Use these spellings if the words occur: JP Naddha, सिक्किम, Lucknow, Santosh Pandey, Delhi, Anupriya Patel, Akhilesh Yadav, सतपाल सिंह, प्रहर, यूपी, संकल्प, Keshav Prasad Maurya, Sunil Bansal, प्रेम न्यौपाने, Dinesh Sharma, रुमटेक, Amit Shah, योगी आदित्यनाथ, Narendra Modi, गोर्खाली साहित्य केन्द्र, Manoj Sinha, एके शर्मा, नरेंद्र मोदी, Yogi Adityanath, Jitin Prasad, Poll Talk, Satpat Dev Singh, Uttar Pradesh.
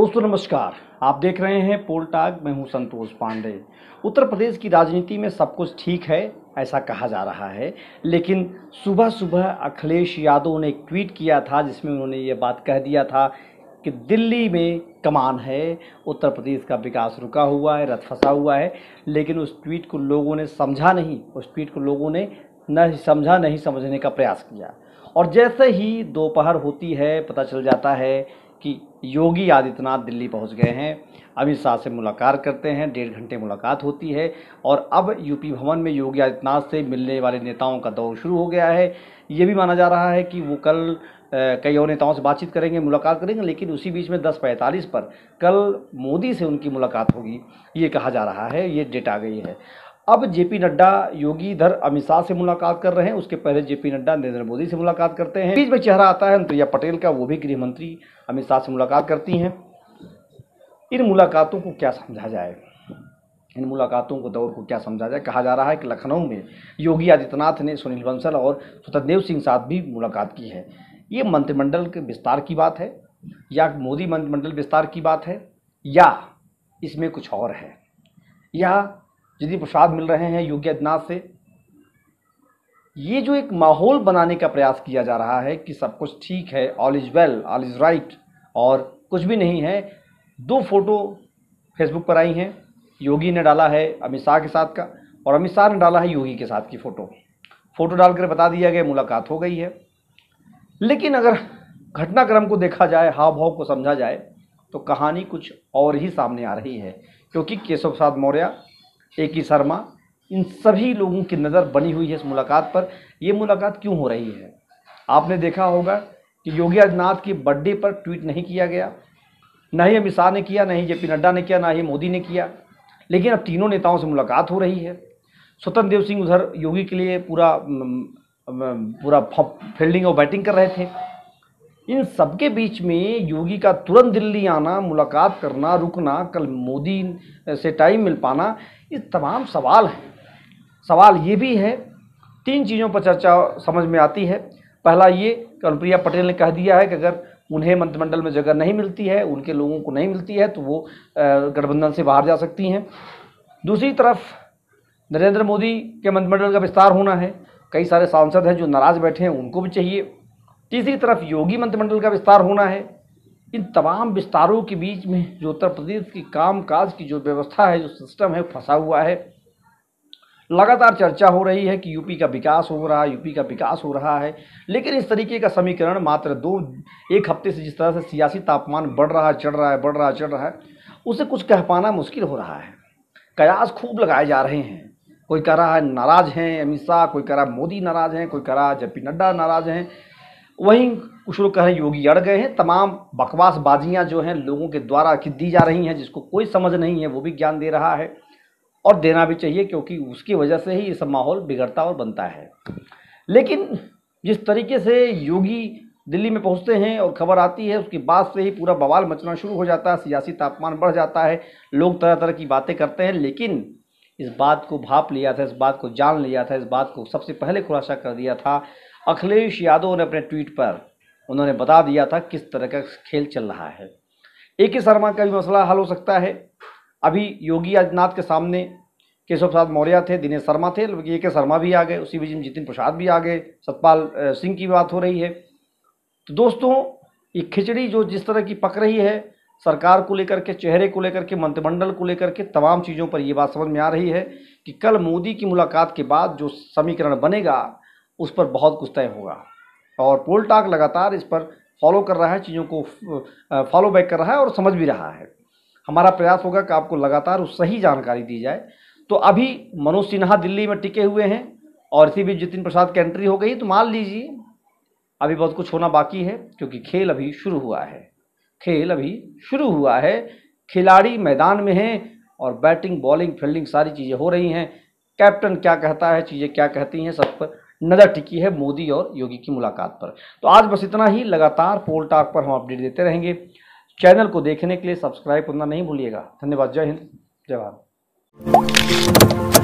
दोस्तों नमस्कार, आप देख रहे हैं पोल टॉक। मैं हूं संतोष पांडे। उत्तर प्रदेश की राजनीति में सब कुछ ठीक है ऐसा कहा जा रहा है, लेकिन सुबह सुबह अखिलेश यादव ने एक ट्वीट किया था जिसमें उन्होंने ये बात कह दिया था कि दिल्ली में कमान है, उत्तर प्रदेश का विकास रुका हुआ है, रथ फंसा हुआ है। लेकिन उस ट्वीट को लोगों ने समझा नहीं, उस ट्वीट को लोगों ने न समझा, नहीं समझने का प्रयास किया। और जैसे ही दोपहर होती है पता चल जाता है कि योगी आदित्यनाथ दिल्ली पहुंच गए हैं, अमित शाह से मुलाकात करते हैं, 1.5 घंटे मुलाकात होती है। और अब यूपी भवन में योगी आदित्यनाथ से मिलने वाले नेताओं का दौर शुरू हो गया है। ये भी माना जा रहा है कि वो कल कई और नेताओं से बातचीत करेंगे, मुलाकात करेंगे, लेकिन उसी बीच में 10:45 पर कल मोदी से उनकी मुलाकात होगी, ये कहा जा रहा है, ये डेट आ गई है। अब जेपी नड्डा योगी इधर अमित शाह से मुलाकात कर रहे हैं, उसके पहले जेपी नड्डा नरेंद्र मोदी से मुलाकात करते हैं। बीच में चेहरा आता है अनुप्रिया पटेल का, वो भी गृह मंत्री अमित शाह से मुलाकात करती हैं। इन मुलाकातों को क्या समझा जाए, इन मुलाकातों को दौर को क्या समझा जाए। कहा जा रहा है कि लखनऊ में योगी आदित्यनाथ ने सुनील बंसल और सतपत देव सिंह साथ भी मुलाकात की है। ये मंत्रिमंडल के विस्तार की बात है, या मोदी मंत्रिमंडल विस्तार की बात है, या इसमें कुछ और है, या जितिन प्रसाद मिल रहे हैं योगी आदित्यनाथ से। ये जो एक माहौल बनाने का प्रयास किया जा रहा है कि सब कुछ ठीक है, all is well, all is right, और कुछ भी नहीं है। 2 फोटो फेसबुक पर आई हैं, योगी ने डाला है अमित शाह के साथ का और अमित शाह ने डाला है योगी के साथ की फ़ोटो डालकर बता दिया गया मुलाकात हो गई है। लेकिन अगर घटनाक्रम को देखा जाए, हाव भाव को समझा जाए, तो कहानी कुछ और ही सामने आ रही है, क्योंकि केशव प्रसाद मौर्य, एके शर्मा, इन सभी लोगों की नज़र बनी हुई है इस मुलाकात पर। ये मुलाकात क्यों हो रही है? आपने देखा होगा कि योगी आदित्यनाथ के बर्थडे पर ट्वीट नहीं किया गया, ना ही अमित शाह ने किया, ना ही जेपी नड्डा ने किया, ना ही मोदी ने किया। लेकिन अब तीनों नेताओं से मुलाकात हो रही है। स्वतंत्र देव सिंह उधर योगी के लिए पूरा फील्डिंग और बैटिंग कर रहे थे। इन सबके बीच में योगी का तुरंत दिल्ली आना, मुलाकात करना, रुकना, कल मोदी से टाइम मिल पाना, ये तमाम सवाल हैं। सवाल ये भी है, 3 चीज़ों पर चर्चा समझ में आती है। पहला ये कि अनुप्रिया पटेल ने कह दिया है कि अगर उन्हें मंत्रिमंडल में जगह नहीं मिलती है, उनके लोगों को नहीं मिलती है, तो वो गठबंधन से बाहर जा सकती हैं। दूसरी तरफ नरेंद्र मोदी के मंत्रिमंडल का विस्तार होना है, कई सारे सांसद हैं जो नाराज़ बैठे हैं, उनको भी चाहिए। तीसरी तरफ योगी मंत्रिमंडल का विस्तार होना है। इन तमाम विस्तारों के बीच में जो उत्तर प्रदेश की कामकाज की जो व्यवस्था है, जो सिस्टम है, फंसा हुआ है। लगातार चर्चा हो रही है कि यूपी का विकास हो रहा है, यूपी का विकास हो रहा है। लेकिन इस तरीके का समीकरण मात्र 1 हफ्ते से जिस तरह से सियासी तापमान बढ़ रहा है, चढ़ रहा है, बढ़ रहा है, चढ़ रहा है, उसे कुछ कह पाना मुश्किल हो रहा है। कयास खूब लगाए जा रहे हैं। कोई कह रहा है नाराज़ हैं अमित शाह, कोई कह रहा है मोदी नाराज़ हैं, कोई कह रहा है जेपी नड्डा नाराज़ हैं, वहीं कुछ लोग कह रहे हैं योगी अड़ गए हैं। तमाम बकवासबाजियां जो हैं लोगों के द्वारा की दी जा रही हैं, जिसको कोई समझ नहीं है वो भी ज्ञान दे रहा है, और देना भी चाहिए, क्योंकि उसकी वजह से ही ये सब माहौल बिगड़ता और बनता है। लेकिन जिस तरीके से योगी दिल्ली में पहुंचते हैं और खबर आती है, उसके बाद से ही पूरा बवाल मचना शुरू हो जाता है, सियासी तापमान बढ़ जाता है, लोग तरह तरह की बातें करते हैं। लेकिन इस बात को भाप लिया था, इस बात को जान लिया था, इस बात को सबसे पहले खुलासा कर दिया था अखिलेश यादव ने अपने ट्वीट पर। उन्होंने बता दिया था किस तरह का खेल चल रहा है। एके शर्मा का भी मसला हल हो सकता है। अभी योगी आदित्यनाथ के सामने केशव प्रसाद मौर्य थे, दिनेश शर्मा थे, एके शर्मा भी आ गए, उसी बीच में जितिन प्रसाद भी आ गए, सतपाल सिंह की बात हो रही है। तो दोस्तों ये खिचड़ी जो जिस तरह की पक रही है, सरकार को लेकर के, चेहरे को लेकर के, मंत्रिमंडल को लेकर के, तमाम चीज़ों पर ये बात समझ में आ रही है कि कल मोदी की मुलाकात के बाद जो समीकरण बनेगा उस पर बहुत कुछ तय होगा। और पोल टॉक लगातार इस पर फॉलो कर रहा है, चीज़ों को फॉलो बैक कर रहा है और समझ भी रहा है। हमारा प्रयास होगा कि आपको लगातार उस सही जानकारी दी जाए। तो अभी मनोज सिन्हा दिल्ली में टिके हुए हैं और इसी बीच जितिन प्रसाद की एंट्री हो गई, तो मान लीजिए अभी बहुत कुछ होना बाकी है, क्योंकि खेल अभी शुरू हुआ है। खेल अभी शुरू हुआ है, खिलाड़ी मैदान में हैं और बैटिंग, बॉलिंग, फील्डिंग सारी चीज़ें हो रही हैं। कैप्टन क्या कहता है, चीज़ें क्या कहती हैं, सब पर नज़र टिकी है मोदी और योगी की मुलाकात पर। तो आज बस इतना ही। लगातार पोल टॉक पर हम अपडेट देते रहेंगे। चैनल को देखने के लिए सब्सक्राइब करना नहीं भूलिएगा। धन्यवाद। जय हिंद, जय भारत।